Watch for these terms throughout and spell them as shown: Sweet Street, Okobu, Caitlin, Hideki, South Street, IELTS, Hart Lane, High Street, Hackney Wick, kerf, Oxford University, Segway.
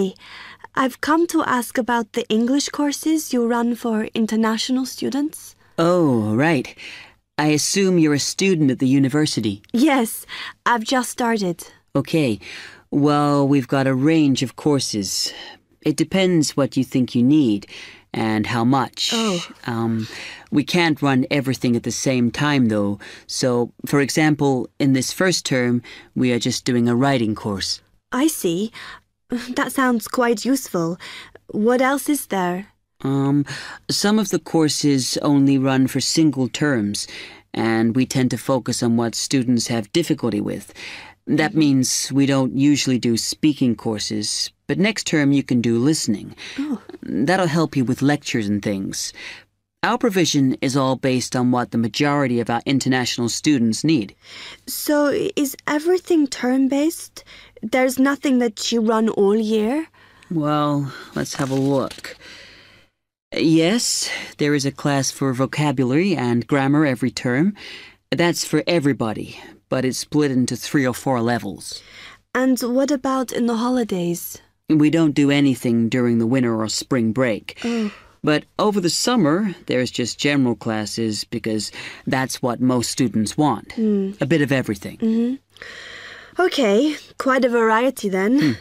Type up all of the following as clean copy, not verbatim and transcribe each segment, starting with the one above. Hi, I've come to ask about the English courses you run for international students. Oh, right. I assume you're a student at the university. Yes, I've just started. Okay. Well, we've got a range of courses. It depends what you think you need and how much. We can't run everything at the same time, though. So, for example, in this first term, we are just doing a writing course. I see. That sounds quite useful. What else is there? Some of the courses only run for single terms, and we tend to focus on what students have difficulty with. That means we don't usually do speaking courses, but next term you can do listening. Oh. That'll help you with lectures and things. Our provision is all based on what the majority of our international students need. So is everything term-based? There's nothing that you run all year? Well, let's have a look. Yes, there is a class for vocabulary and grammar every term. That's for everybody, but it's split into 3 or 4 levels. And what about in the holidays? We don't do anything during the winter or spring break. Oh. But over the summer, there's just general classes because that's what most students want. A bit of everything. Okay, quite a variety then.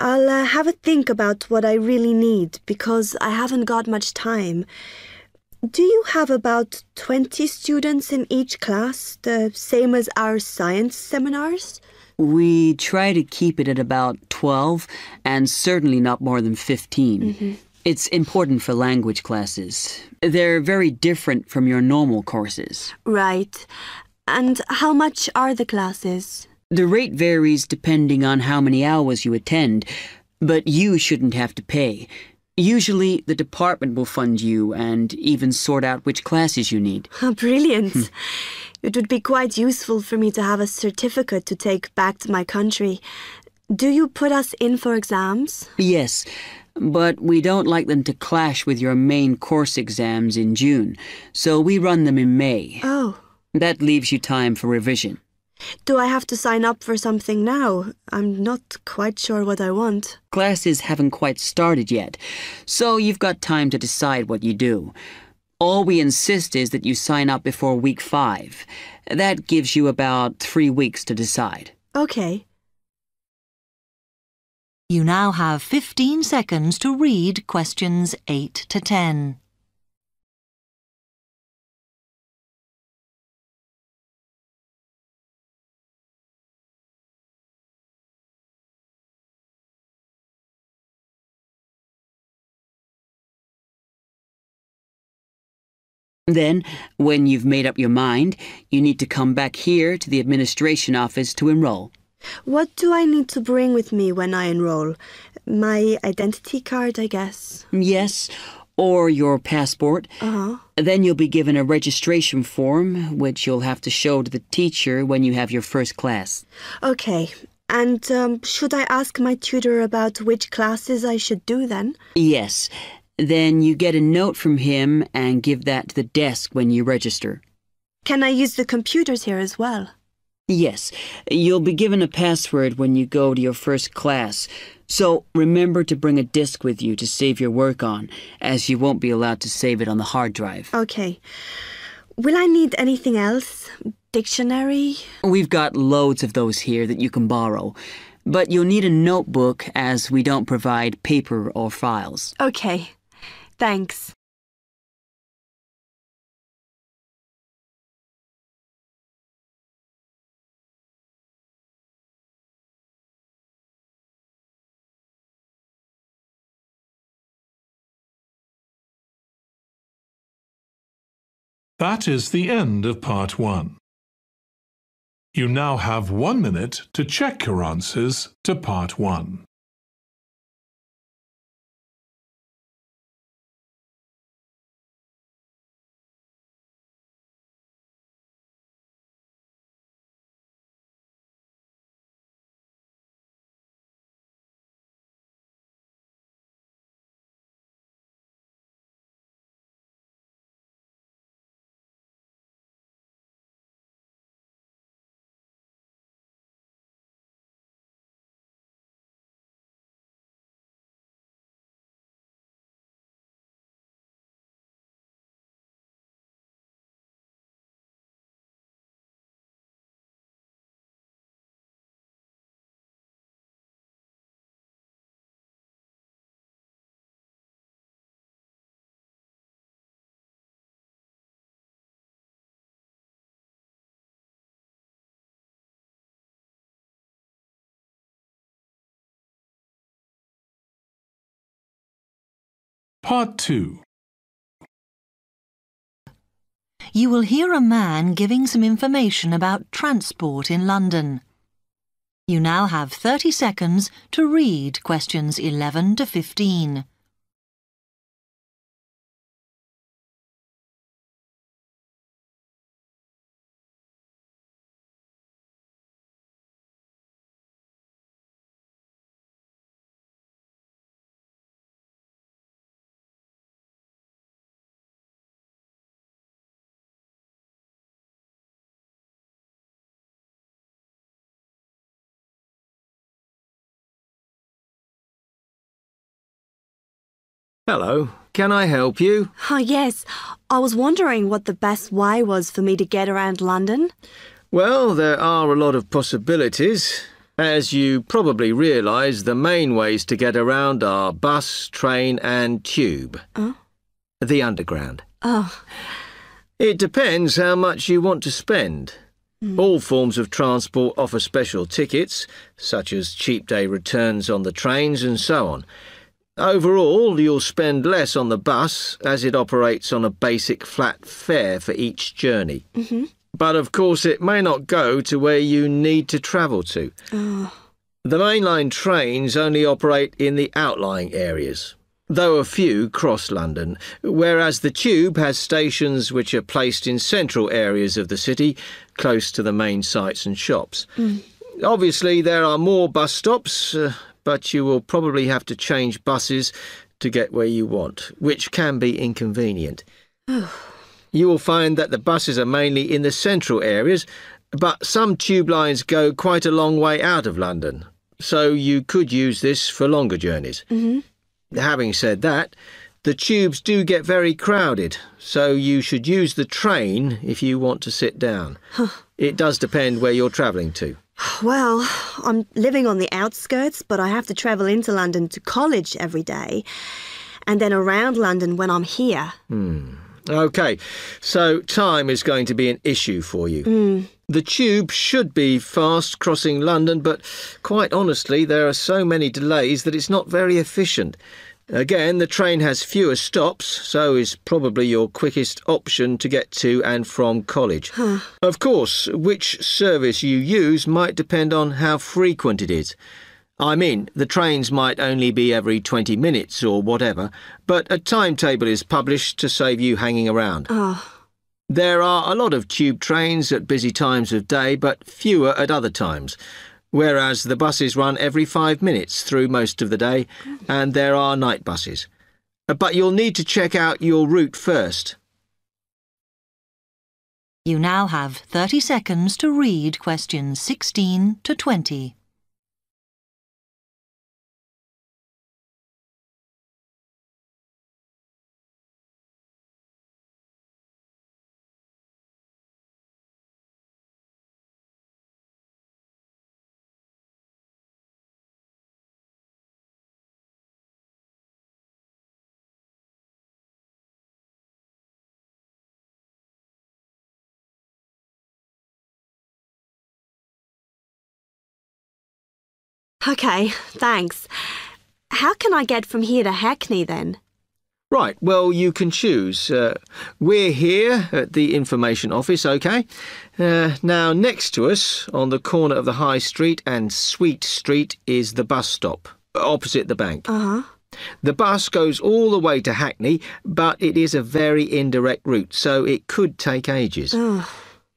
I'll have a think about what I really need because I haven't got much time. Do you have about 20 students in each class, the same as our science seminars? We try to keep it at about 12 and certainly not more than 15. It's important for language classes. They're very different from your normal courses. Right. And how much are the classes? The rate varies depending on how many hours you attend, but you shouldn't have to pay. Usually, the department will fund you and even sort out which classes you need. Oh, brilliant. It would be quite useful for me to have a certificate to take back to my country. Do you put us in for exams? Yes, but we don't like them to clash with your main course exams in June, so we run them in May. Oh. That leaves you time for revision. Do I have to sign up for something now? I'm not quite sure what I want. Classes haven't quite started yet, so you've got time to decide what you do. All we insist is that you sign up before week 5. That gives you about 3 weeks to decide. Okay. You now have 15 seconds to read questions 8 to 10. Then, when you've made up your mind, you need to come back here to the administration office to enroll. What do I need to bring with me when I enroll? My identity card, I guess. Yes, or your passport. Then you'll be given a registration form, which you'll have to show to the teacher when you have your first class. Okay. And should I ask my tutor about which classes I should do then? Yes. Then you get a note from him and give that to the desk when you register. Can I use the computers here as well? Yes. You'll be given a password when you go to your first class. So remember to bring a disk with you to save your work on, as you won't be allowed to save it on the hard drive. Okay. Will I need anything else? Dictionary? We've got loads of those here that you can borrow. But you'll need a notebook as we don't provide paper or files. Okay. Thanks. That is the end of part 1. You now have 1 minute to check your answers to part 1. Part 2. You will hear a man giving some information about transport in London. You now have 30 seconds to read questions 11 to 15. Hello, can I help you? Oh, yes. I was wondering what the best way was for me to get around London. Well, there are a lot of possibilities. As you probably realise, the main ways to get around are bus, train and tube. Oh? The Underground. Oh. It depends how much you want to spend. All forms of transport offer special tickets, such as cheap day returns on the trains and so on. Overall, you'll spend less on the bus as it operates on a basic flat fare for each journey. But of course it may not go to where you need to travel to. The mainline trains only operate in the outlying areas, though a few cross London, whereas the tube has stations which are placed in central areas of the city, close to the main sites and shops. Obviously there are more bus stops, but you will probably have to change buses to get where you want, which can be inconvenient. You will find that the buses are mainly in the central areas, but some tube lines go quite a long way out of London, so you could use this for longer journeys. Having said that, the tubes do get very crowded, so you should use the train if you want to sit down. It does depend where you're travelling to. Well, I'm living on the outskirts, but I have to travel into London to college every day and then around London when I'm here. OK, so time is going to be an issue for you. The tube should be fast crossing London, but quite honestly, there are so many delays that it's not very efficient. Again, the train has fewer stops, so is probably your quickest option to get to and from college. Of course, which service you use might depend on how frequent it is. I mean, the trains might only be every 20 minutes or whatever, but a timetable is published to save you hanging around. There are a lot of tube trains at busy times of day, but fewer at other times. Whereas the buses run every 5 minutes through most of the day, and there are night buses. But you'll need to check out your route first. You now have 30 seconds to read questions 16 to 20. OK, thanks. How can I get from here to Hackney, then? Right, well, you can choose. We're here at the information office, OK? Now, next to us, on the corner of the High Street and Sweet Street, is the bus stop, opposite the bank. The bus goes all the way to Hackney, but it is a very indirect route, so it could take ages.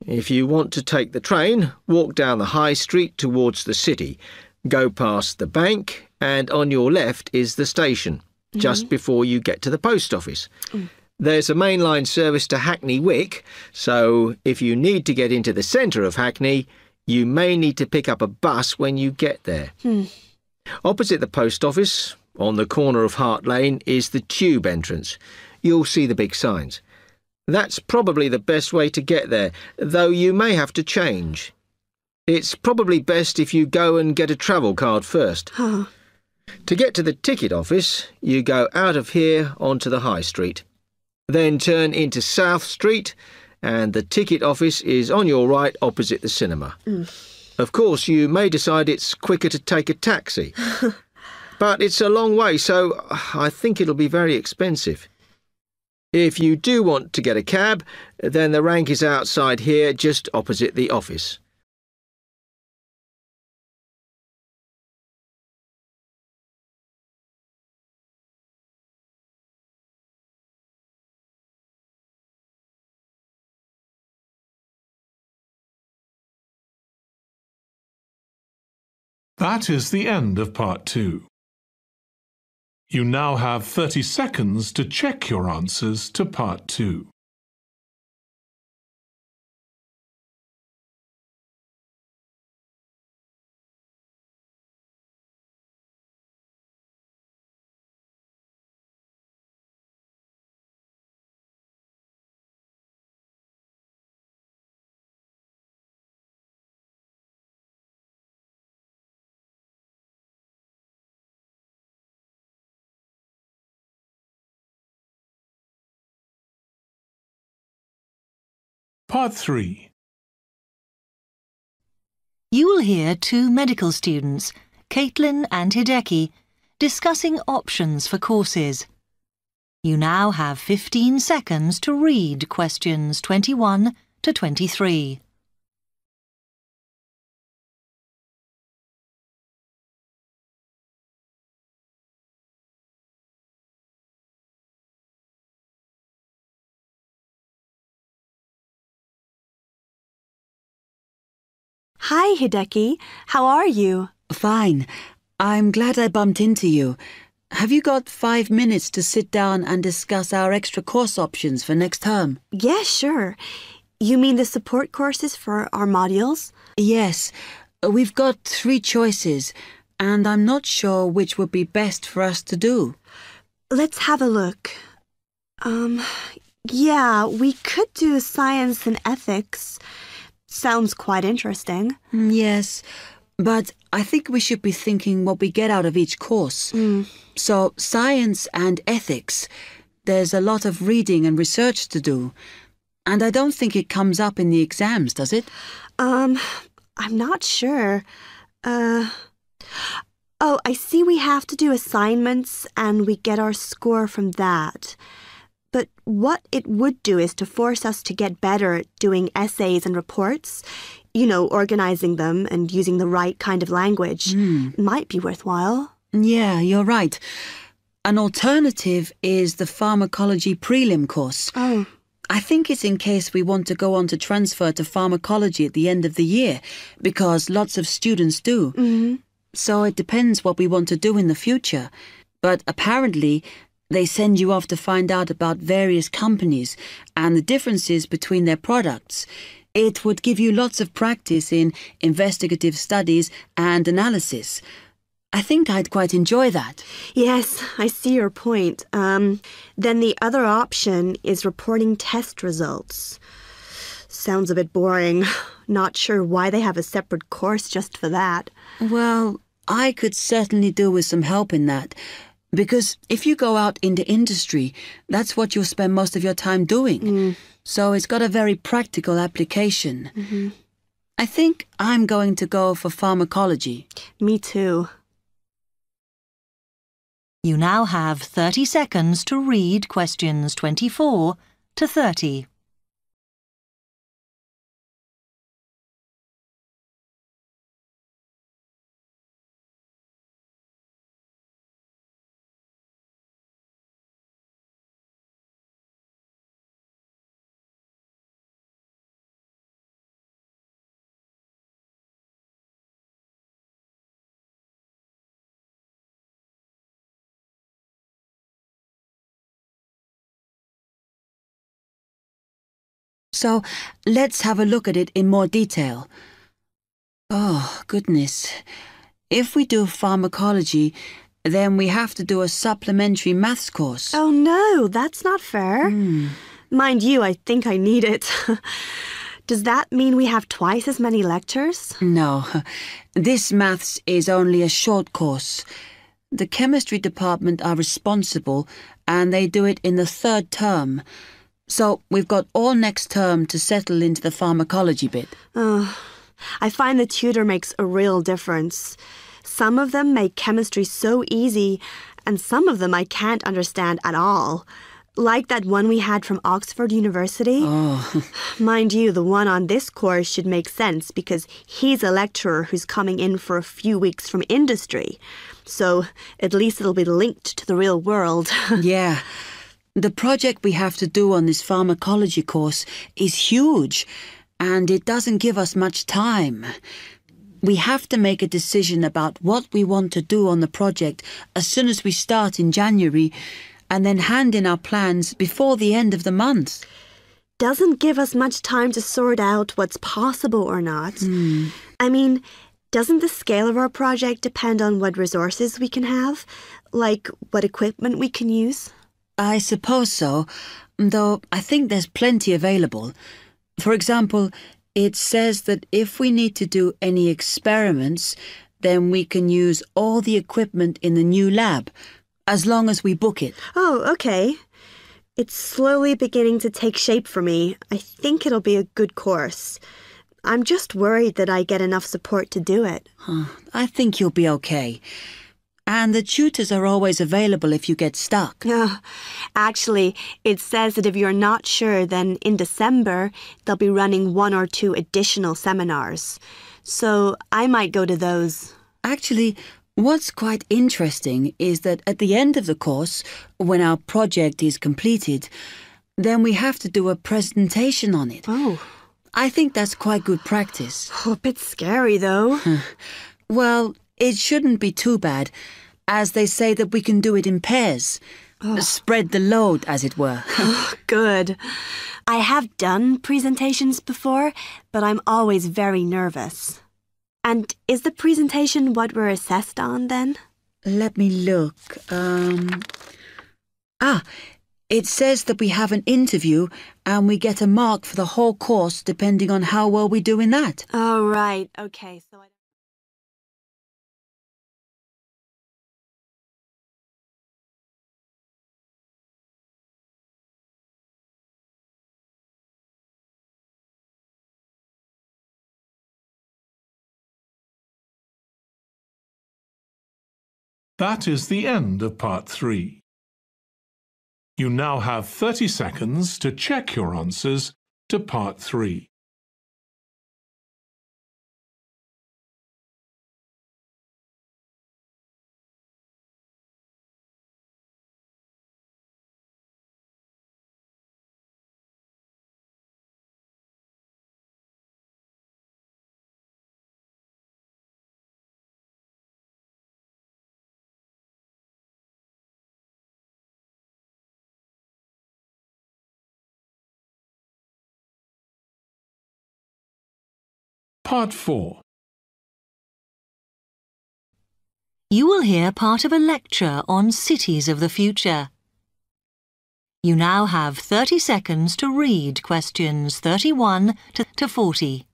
If you want to take the train, walk down the High Street towards the city. Go past the bank, and on your left is the station, just before you get to the post office. There's a mainline service to Hackney Wick, so if you need to get into the centre of Hackney, you may need to pick up a bus when you get there. Opposite the post office, on the corner of Hart Lane, is the tube entrance. You'll see the big signs. That's probably the best way to get there, though you may have to change. It's probably best if you go and get a travel card first. To get to the ticket office, you go out of here onto the High Street. Then turn into South Street, and the ticket office is on your right opposite the cinema. Of course, you may decide it's quicker to take a taxi. But it's a long way, so I think it'll be very expensive. If you do want to get a cab, then the rank is outside here, just opposite the office. That is the end of part 2. You now have 30 seconds to check your answers to part 2. Part 3. You will hear 2 medical students, Caitlin and Hideki, discussing options for courses. You now have 15 seconds to read questions 21 to 23. Hi, Hideki. How are you? Fine. I'm glad I bumped into you. Have you got 5 minutes to sit down and discuss our extra course options for next term? Yeah, sure. You mean the support courses for our modules? Yes. We've got 3 choices, and I'm not sure which would be best for us to do. Let's have a look. Yeah, we could do science and ethics. Sounds quite interesting. Yes, but I think we should be thinking what we get out of each course. So, science and ethics. There's a lot of reading and research to do. And I don't think it comes up in the exams, does it? I'm not sure. Oh, I see we have to do assignments and we get our score from that. But what it would do is to force us to get better at doing essays and reports. You know, organizing them and using the right kind of language. Might be worthwhile. Yeah, you're right. An alternative is the pharmacology prelim course. Oh. I think it's in case we want to go on to transfer to pharmacology at the end of the year, because lots of students do. So it depends what we want to do in the future. But apparently, they send you off to find out about various companies and the differences between their products. It would give you lots of practice in investigative studies and analysis. I think I'd quite enjoy that. Yes, I see your point. Then the other option is reporting test results. Sounds a bit boring. Not sure why they have a separate course just for that. Well, I could certainly do with some help in that. Because if you go out into industry, that's what you'll spend most of your time doing. So it's got a very practical application. I think I'm going to go for pharmacology. Me too. You now have 30 seconds to read questions 24 to 30. So, let's have a look at it in more detail. Oh, goodness. If we do pharmacology, then we have to do a supplementary maths course. Oh, no, that's not fair. Mind you, I think I need it. Does that mean we have twice as many lectures? No. This maths is only a short course. The chemistry department are responsible, and they do it in the 3rd term. So, we've got all next term to settle into the pharmacology bit. I find the tutor makes a real difference. Some of them make chemistry so easy, and some of them I can't understand at all. Like that one we had from Oxford University. Oh. Mind you, the one on this course should make sense because he's a lecturer who's coming in for a few weeks from industry. So at least it'll be linked to the real world. Yeah. The project we have to do on this pharmacology course is huge, and it doesn't give us much time. We have to make a decision about what we want to do on the project as soon as we start in January, and then hand in our plans before the end of the month. Doesn't give us much time to sort out what's possible or not. Mm. I mean, doesn't the scale of our project depend on what resources we can have? Like what equipment we can use? I suppose so, though I think there's plenty available. For example, it says that if we need to do any experiments, then we can use all the equipment in the new lab, as long as we book it. Oh, okay. It's slowly beginning to take shape for me. I think it'll be a good course. I'm just worried that I get enough support to do it. I think you'll be okay. And the tutors are always available if you get stuck. Actually, it says that if you're not sure, then in December, they'll be running 1 or 2 additional seminars. So I might go to those. Actually, what's quite interesting is that at the end of the course, when our project is completed, then we have to do a presentation on it. Oh. I think that's quite good practice. Oh, a bit scary, though. Well, it shouldn't be too bad, as they say that we can do it in pairs. Oh. Spread the load, as it were. Good. I have done presentations before, but I'm always very nervous. And is the presentation what we're assessed on, then? Let me look. It says that we have an interview and we get a mark for the whole course depending on how well we do in that. Oh, right. Okay. So that is the end of Part 3. You now have 30 seconds to check your answers to Part 3. Part 4. You will hear part of a lecture on cities of the future. You now have 30 seconds to read questions 31 to 40.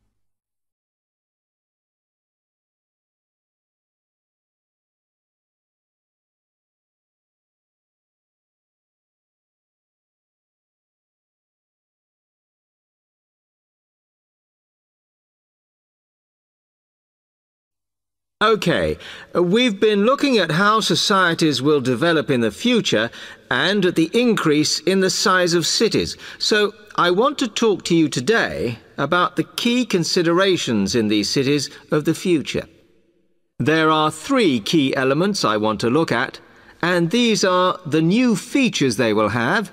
Okay, we've been looking at how societies will develop in the future and at the increase in the size of cities. So I want to talk to you today about the key considerations in these cities of the future. There are 3 key elements I want to look at, and these are the new features they will have,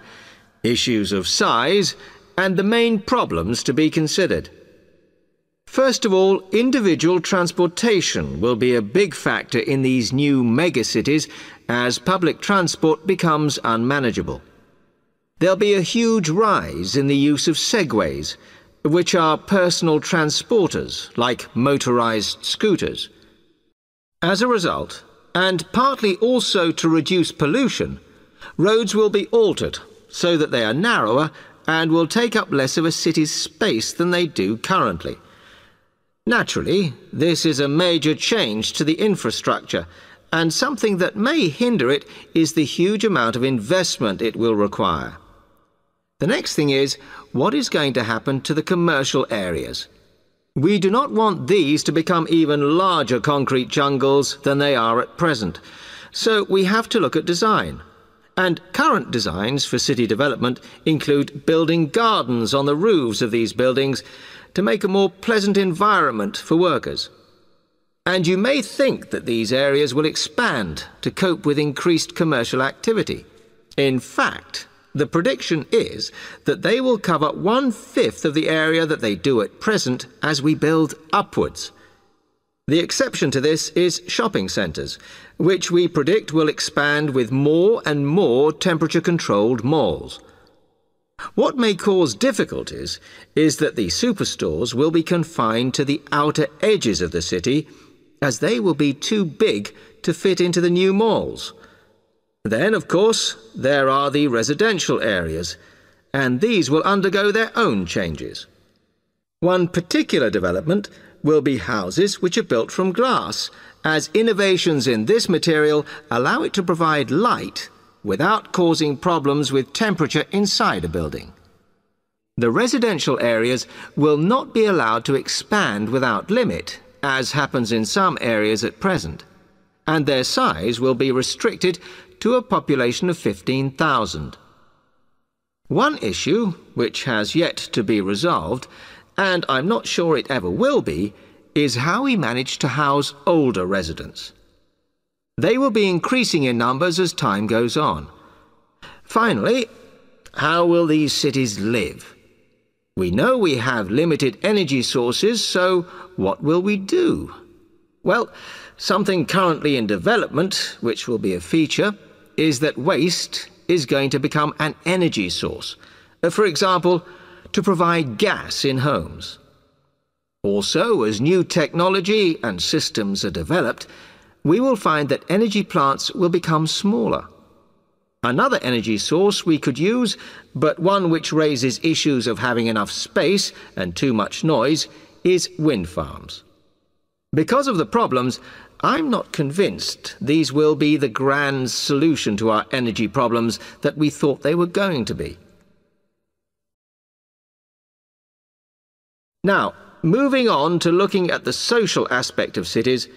issues of size, and the main problems to be considered. First of all, individual transportation will be a big factor in these new megacities as public transport becomes unmanageable. There'll be a huge rise in the use of segways, which are personal transporters like motorized scooters. As a result, and partly also to reduce pollution, roads will be altered so that they are narrower and will take up less of a city's space than they do currently. Naturally, this is a major change to the infrastructure, and something that may hinder it is the huge amount of investment it will require. The next thing is, what is going to happen to the commercial areas? We do not want these to become even larger concrete jungles than they are at present, so we have to look at design. And current designs for city development include building gardens on the roofs of these buildings to make a more pleasant environment for workers. And you may think that these areas will expand to cope with increased commercial activity. In fact, the prediction is that they will cover 1/5 of the area that they do at present as we build upwards. The exception to this is shopping centres, which we predict will expand with more and more temperature-controlled malls. What may cause difficulties is that the superstores will be confined to the outer edges of the city, as they will be too big to fit into the new malls. Then, of course, there are the residential areas, and these will undergo their own changes. One particular development will be houses which are built from glass, as innovations in this material allow it to provide light without causing problems with temperature inside a building. The residential areas will not be allowed to expand without limit, as happens in some areas at present, and their size will be restricted to a population of 15,000. One issue, which has yet to be resolved, and I'm not sure it ever will be, is how we manage to house older residents. They will be increasing in numbers as time goes on. Finally, how will these cities live? We know we have limited energy sources, so what will we do? Well, something currently in development, which will be a feature, is that waste is going to become an energy source. For example, to provide gas in homes. Also, as new technology and systems are developed, we will find that energy plants will become smaller. Another energy source we could use, but one which raises issues of having enough space and too much noise, is wind farms. Because of the problems, I'm not convinced these will be the grand solution to our energy problems that we thought they were going to be. Now, moving on to looking at the social aspect of cities,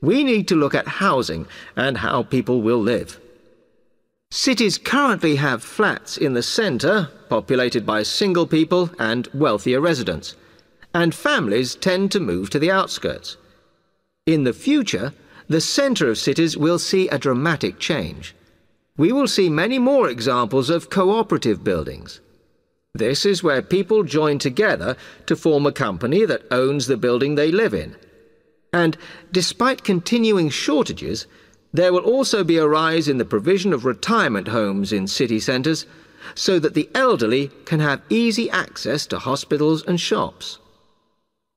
we need to look at housing and how people will live. Cities currently have flats in the centre, populated by single people and wealthier residents, and families tend to move to the outskirts. In the future, the centre of cities will see a dramatic change. We will see many more examples of cooperative buildings. This is where people join together to form a company that owns the building they live in. And despite continuing shortages, there will also be a rise in the provision of retirement homes in city centres so that the elderly can have easy access to hospitals and shops.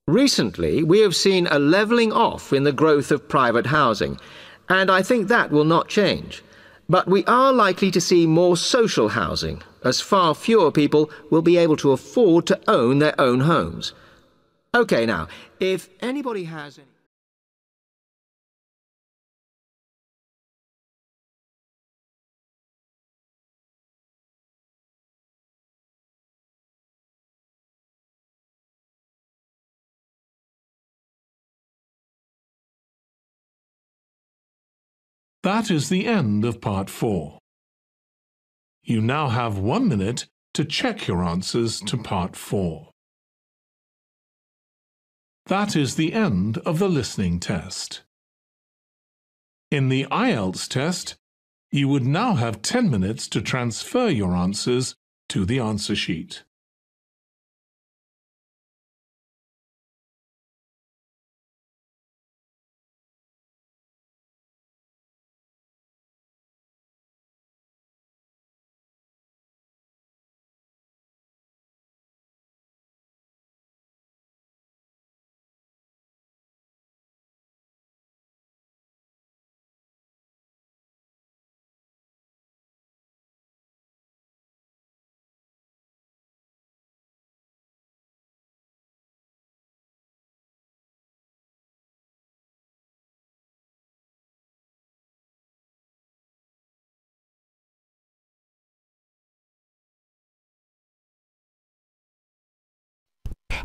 Recently, we have seen a levelling off in the growth of private housing, and I think that will not change. But we are likely to see more social housing, as far fewer people will be able to afford to own their own homes. OK, now, if anybody has any... That is the end of Part 4. You now have 1 minute to check your answers to Part 4. That is the end of the listening test. In the IELTS test, you would now have 10 minutes to transfer your answers to the answer sheet.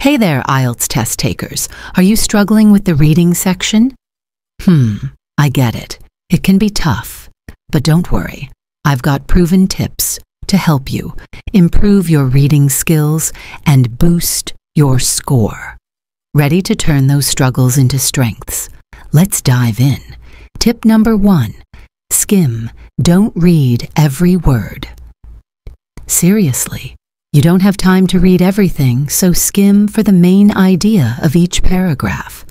Hey there, IELTS test takers. Are you struggling with the reading section? I get it. It can be tough, but don't worry. I've got proven tips to help you improve your reading skills and boost your score. Ready to turn those struggles into strengths? Let's dive in. Tip number 1. Skim. Don't read every word. Seriously, you don't have time to read everything, so skim for the main idea of each paragraph.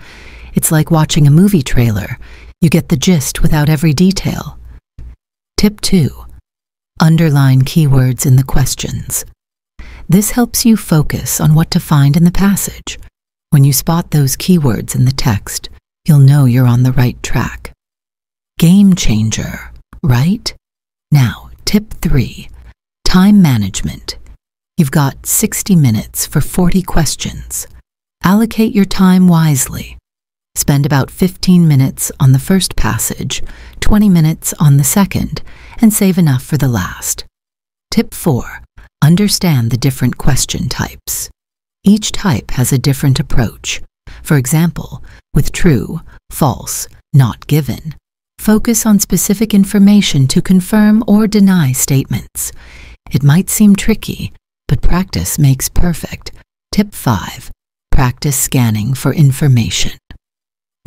It's like watching a movie trailer. You get the gist without every detail. Tip 2. Underline keywords in the questions. This helps you focus on what to find in the passage. When you spot those keywords in the text, you'll know you're on the right track. Game changer, right? Now, tip 3, time management. You've got 60 minutes for 40 questions. Allocate your time wisely. Spend about 15 minutes on the first passage, 20 minutes on the second, and save enough for the last. Tip 4, understand the different question types. Each type has a different approach. For example, with true, false, not given, focus on specific information to confirm or deny statements. It might seem tricky, but practice makes perfect. Tip 5, practice scanning for information.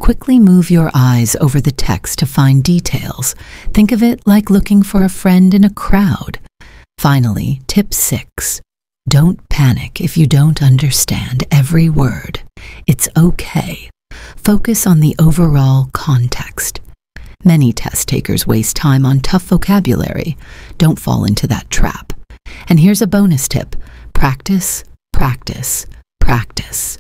Quickly move your eyes over the text to find details. Think of it like looking for a friend in a crowd. Finally, tip 6. Don't panic if you don't understand every word. It's okay. Focus on the overall context. Many test takers waste time on tough vocabulary. Don't fall into that trap. And here's a bonus tip. Practice, practice, practice.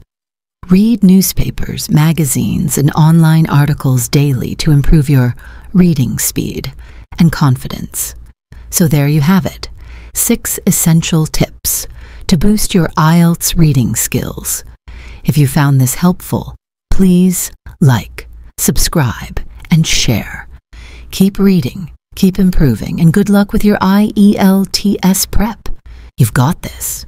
Read newspapers, magazines, and online articles daily to improve your reading speed and confidence. So there you have it. 6 essential tips to boost your IELTS reading skills. If you found this helpful, please like, subscribe, and share. Keep reading, keep improving, and good luck with your IELTS prep. You've got this.